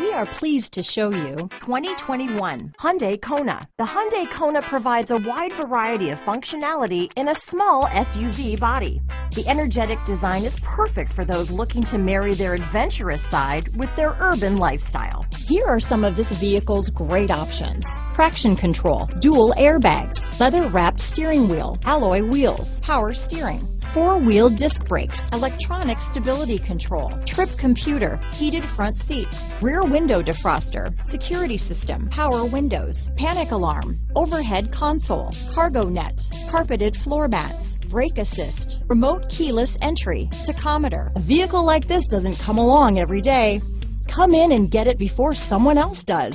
We are pleased to show you 2021 Hyundai Kona. The Hyundai Kona provides a wide variety of functionality in a small SUV body. The energetic design is perfect for those looking to marry their adventurous side with their urban lifestyle. Here are some of this vehicle's great options: traction control, dual airbags, leather-wrapped steering wheel, alloy wheels, power steering, four-wheel disc brakes, electronic stability control, trip computer, heated front seats, rear window defroster, security system, power windows, panic alarm, overhead console, cargo net, carpeted floor mats, brake assist, remote keyless entry, tachometer. A vehicle like this doesn't come along every day. Come in and get it before someone else does.